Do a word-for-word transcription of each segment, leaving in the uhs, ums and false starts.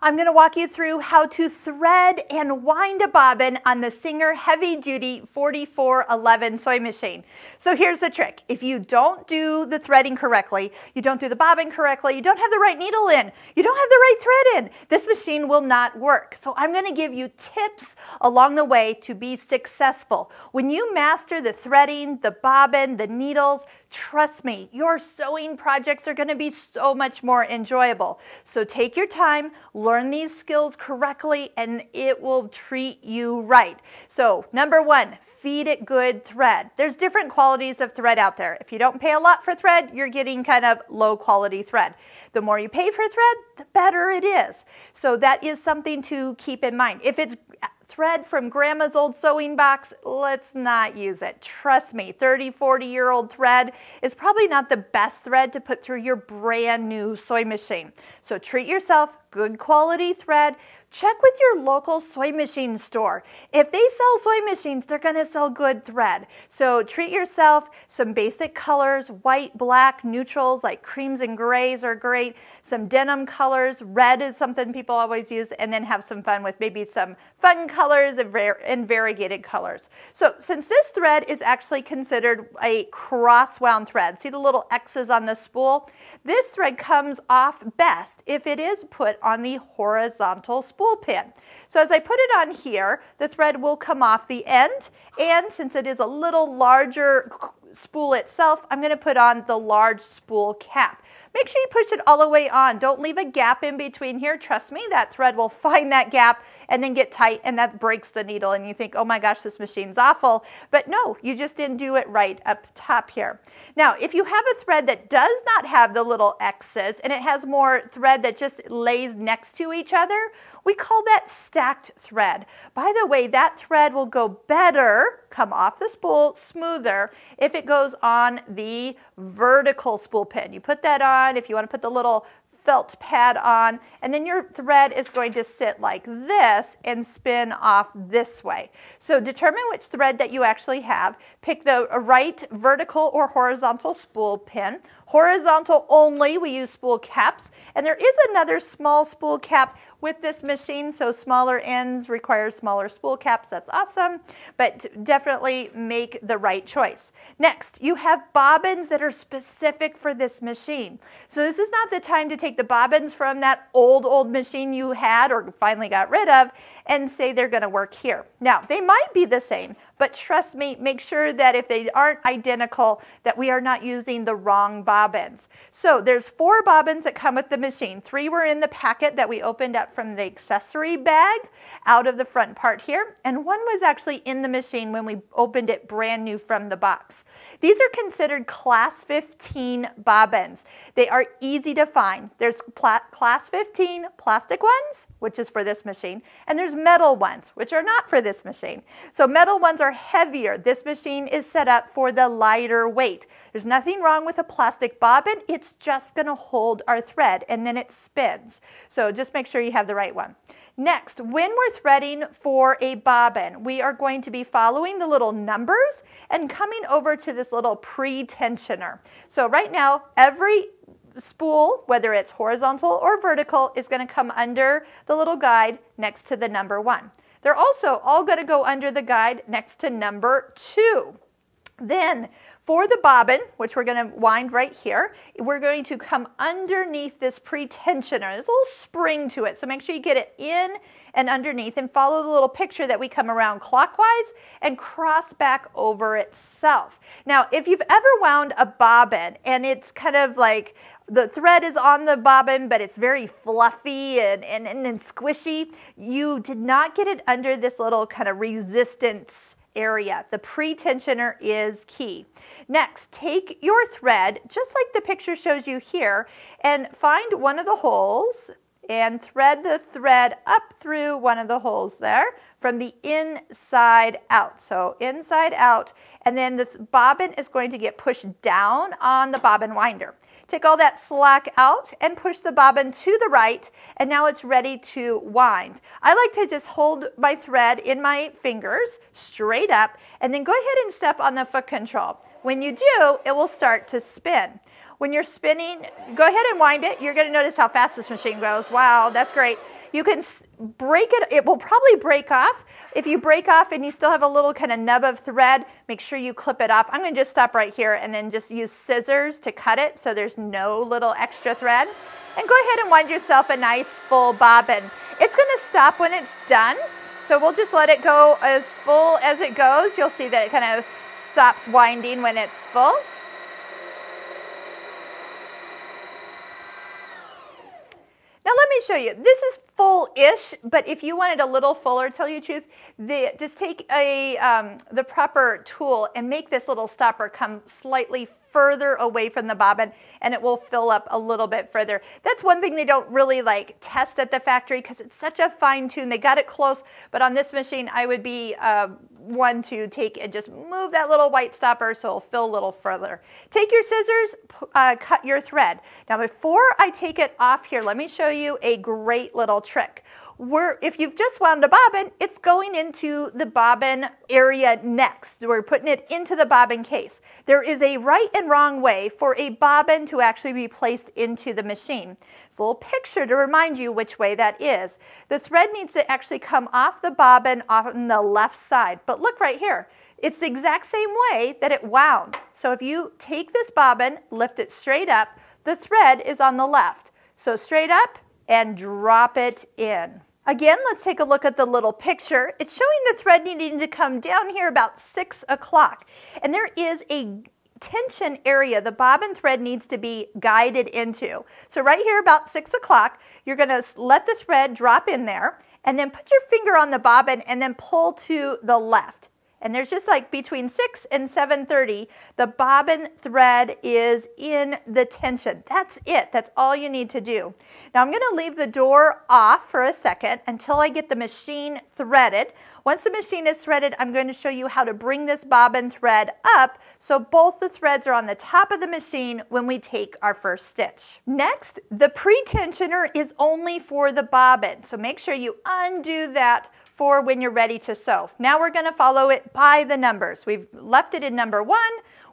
I'm going to walk you through how to thread and wind a bobbin on the Singer Heavy Duty forty-four eleven sewing machine. So here's the trick. If you don't do the threading correctly, you don't do the bobbin correctly, you don't have the right needle in, you don't have the right thread in, this machine will not work. So I'm going to give you tips along the way to be successful. When you master the threading, the bobbin, the needles, trust me, your sewing projects are going to be so much more enjoyable. So take your time, learn these skills correctly, and it will treat you right. So number one, feed it good thread. There's different qualities of thread out there. If you don't pay a lot for thread, you're getting kind of low quality thread. The more you pay for thread, the better it is. So that is something to keep in mind. If it's thread from grandma's old sewing box, let's not use it. Trust me, thirty, forty year old thread is probably not the best thread to put through your brand new sewing machine. So treat yourself good quality thread. Check with your local sewing machine store. If they sell sewing machines, they're going to sell good thread. So treat yourself some basic colors, white, black, neutrals like creams and grays are great, some denim colors, red is something people always use, and then have some fun with maybe some fun colors and, var and variegated colors. So since this thread is actually considered a cross-wound thread, see the little X's on the spool? This thread comes off best if it is put on the horizontal spool pin. So as I put it on here, the thread will come off the end, and since it is a little larger spool itself, I'm going to put on the large spool cap. Make sure you push it all the way on. Don't leave a gap in between here. Trust me, that thread will find that gap and then get tight, and that breaks the needle, and you think, oh my gosh, this machine's awful. But no, you just didn't do it right up top here. Now, if you have a thread that does not have the little X's and it has more thread that just lays next to each other, we call that stacked thread. By the way, that thread will go better, come off the spool smoother, if it goes on the vertical spool pin. You put that on, if you want to put the little felt pad on, and then your thread is going to sit like this and spin off this way. So determine which thread that you actually have. Pick the right vertical or horizontal spool pin. Horizontal only, we use spool caps, and there is another small spool cap with this machine, so smaller ends require smaller spool caps, that's awesome, but definitely make the right choice. Next, you have bobbins that are specific for this machine. So this is not the time to take the bobbins from that old, old machine you had or finally got rid of and say they're going to work here. Now, they might be the same, but trust me, make sure that if they aren't identical, that we are not using the wrong bobbins. So there's four bobbins that come with the machine. Three were in the packet that we opened up from the accessory bag out of the front part here, and one was actually in the machine when we opened it brand new from the box. These are considered class fifteen bobbins. They are easy to find. There's class fifteen plastic ones, which is for this machine, and there's metal ones, which are not for this machine. So metal ones are heavier. This machine is set up for the lighter weight. There's nothing wrong with a plastic bobbin. It's just going to hold our thread and then it spins. So just make sure you have the right one. Next, when we're threading for a bobbin, we are going to be following the little numbers and coming over to this little pre-tensioner. So right now, every spool, whether it's horizontal or vertical, is going to come under the little guide next to the number one. They're also all going to go under the guide next to number two. Then for the bobbin, which we're going to wind right here, we're going to come underneath this pre-tensioner. There's a little spring to it, so make sure you get it in and underneath and follow the little picture that we come around clockwise and cross back over itself. Now, if you've ever wound a bobbin and it's kind of like, the thread is on the bobbin, but it's very fluffy and, and, and, and squishy, you did not get it under this little kind of resistance area. The pre-tensioner is key. Next, take your thread, just like the picture shows you here, and find one of the holes and thread the thread up through one of the holes there from the inside out. So inside out, and then the bobbin is going to get pushed down on the bobbin winder. Take all that slack out and push the bobbin to the right, and now it's ready to wind. I like to just hold my thread in my fingers straight up and then go ahead and step on the foot control. When you do, it will start to spin. When you're spinning, go ahead and wind it. You're going to notice how fast this machine goes. Wow, that's great. You can break it, it will probably break off. If you break off and you still have a little kind of nub of thread, make sure you clip it off. I'm gonna just stop right here and then just use scissors to cut it so there's no little extra thread. And go ahead and wind yourself a nice full bobbin. It's gonna stop when it's done, so we'll just let it go as full as it goes. You'll see that it kind of stops winding when it's full. Now let me show you, this is full-ish, but if you wanted a little fuller, tell you the truth, the, just take a, um, the proper tool and make this little stopper come slightly further away from the bobbin, and it will fill up a little bit further. That's one thing they don't really like test at the factory because it's such a fine-tune. They got it close, but on this machine, I would be uh, one to take and just move that little white stopper so it'll fill a little further. Take your scissors, uh, cut your thread. Now, before I take it off here, let me show you a great little trick. We're, if you've just wound a bobbin, it's going into the bobbin area next. We're putting it into the bobbin case. There is a right and wrong way for a bobbin to actually be placed into the machine. It's a little picture to remind you which way that is. The thread needs to actually come off the bobbin on the left side. But look right here. It's the exact same way that it wound. So if you take this bobbin, lift it straight up, the thread is on the left. So straight up and drop it in. Again, let's take a look at the little picture. It's showing the thread needing to come down here about six o'clock. And there is a tension area the bobbin thread needs to be guided into. So right here about six o'clock, you're gonna let the thread drop in there and then put your finger on the bobbin and then pull to the left. And there's just like between six and seven thirty, the bobbin thread is in the tension. That's it. That's all you need to do. Now I'm going to leave the door off for a second until I get the machine threaded. Once the machine is threaded, I'm going to show you how to bring this bobbin thread up so both the threads are on the top of the machine when we take our first stitch. Next, the pre-tensioner is only for the bobbin, so make sure you undo that for when you're ready to sew. Now we're gonna follow it by the numbers. We've left it in number one,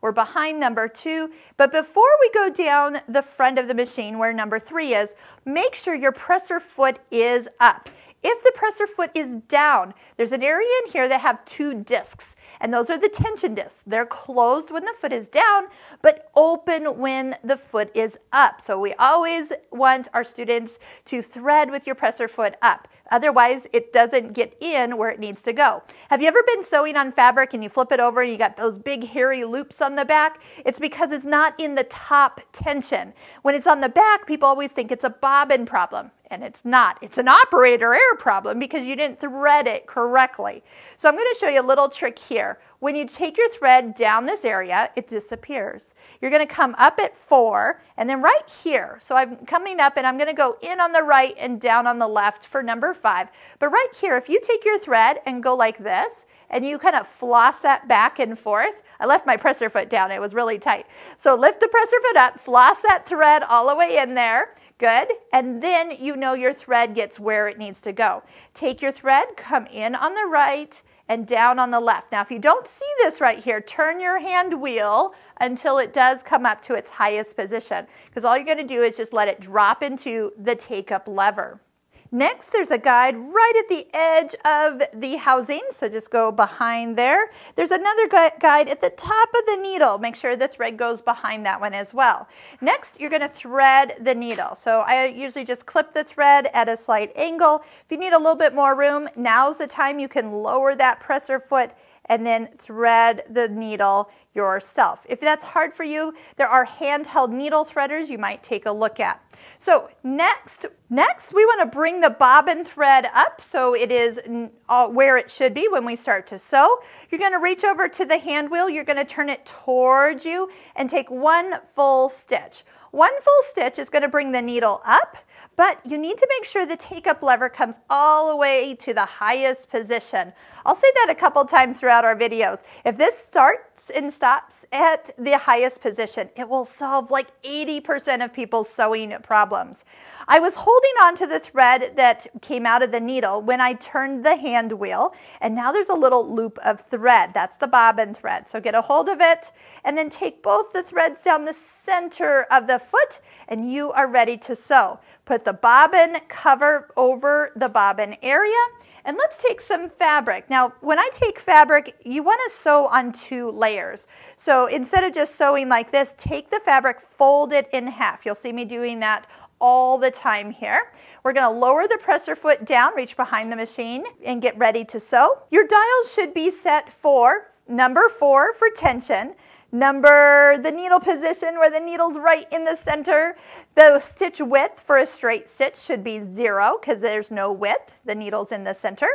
we're behind number two, but before we go down the front of the machine where number three is, make sure your presser foot is up. If the presser foot is down, there's an area in here that have two discs, and those are the tension discs. They're closed when the foot is down, but open when the foot is up. So we always want our students to thread with your presser foot up. Otherwise, it doesn't get in where it needs to go. Have you ever been sewing on fabric and you flip it over and you got those big hairy loops on the back? It's because it's not in the top tension. When it's on the back, people always think it's a bobbin problem. And it's not. It's an operator error problem because you didn't thread it correctly. So I'm going to show you a little trick here. When you take your thread down this area, it disappears. You're going to come up at four and then right here. So I'm coming up and I'm going to go in on the right and down on the left for number five. But right here, if you take your thread and go like this and you kind of floss that back and forth, I left my presser foot down. It was really tight. So lift the presser foot up, floss that thread all the way in there. Good, and then you know your thread gets where it needs to go. Take your thread, come in on the right and down on the left. Now if you don't see this right here, turn your hand wheel until it does come up to its highest position, because all you're going to do is just let it drop into the take-up lever. Next, there's a guide right at the edge of the housing, so just go behind there. There's another guide at the top of the needle. Make sure the thread goes behind that one as well. Next, you're going to thread the needle. So I usually just clip the thread at a slight angle. If you need a little bit more room, now's the time you can lower that presser foot and then thread the needle yourself. If that's hard for you, there are handheld needle threaders you might take a look at. So next, next we want to bring the bobbin thread up so it is where it should be when we start to sew. You're going to reach over to the hand wheel, you're going to turn it towards you and take one full stitch. One full stitch is going to bring the needle up, but you need to make sure the take-up lever comes all the way to the highest position. I'll say that a couple times throughout our videos. If this start starts and stops at the highest position. It will solve like eighty percent of people's sewing problems. I was holding on to the thread that came out of the needle when I turned the hand wheel, and now there's a little loop of thread. That's the bobbin thread. So get a hold of it and then take both the threads down the center of the foot and you are ready to sew. Put the bobbin cover over the bobbin area. And let's take some fabric. Now, when I take fabric, you want to sew on two layers. So instead of just sewing like this, take the fabric, fold it in half. You'll see me doing that all the time here. We're going to lower the presser foot down, reach behind the machine, and get ready to sew. Your dials should be set for number four for tension, number the needle position where the needle's right in the center. The stitch width for a straight stitch should be zero because there's no width. The needle's in the center.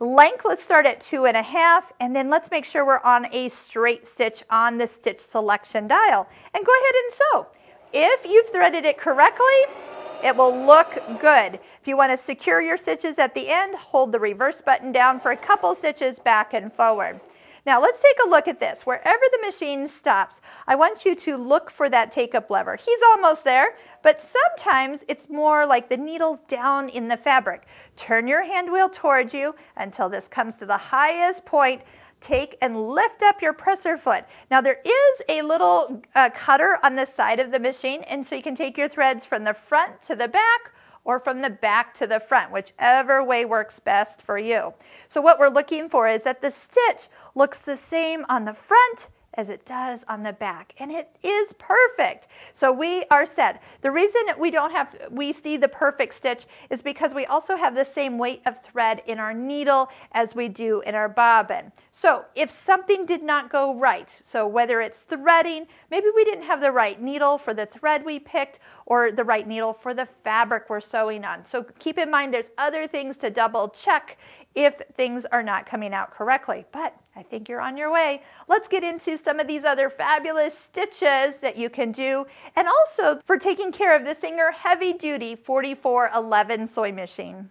Length, let's start at two and a half, and then let's make sure we're on a straight stitch on the stitch selection dial. And go ahead and sew. If you've threaded it correctly, it will look good. If you want to secure your stitches at the end, hold the reverse button down for a couple stitches back and forward. Now let's take a look at this. Wherever the machine stops, I want you to look for that take-up lever. He's almost there, but sometimes it's more like the needle's down in the fabric. Turn your hand wheel towards you until this comes to the highest point. Take and lift up your presser foot. Now there is a little uh, cutter on the side of the machine, and so you can take your threads from the front to the back or from the back to the front, whichever way works best for you. So what we're looking for is that the stitch looks the same on the front as it does on the back, and it is perfect. So we are set. The reason we don't have, we see the perfect stitch is because we also have the same weight of thread in our needle as we do in our bobbin. So if something did not go right, so whether it's threading, maybe we didn't have the right needle for the thread we picked or the right needle for the fabric we're sewing on. So keep in mind there's other things to double check if things are not coming out correctly, but I think you're on your way. Let's get into some of these other fabulous stitches that you can do, and also for taking care of the Singer Heavy Duty forty-four eleven sewing machine.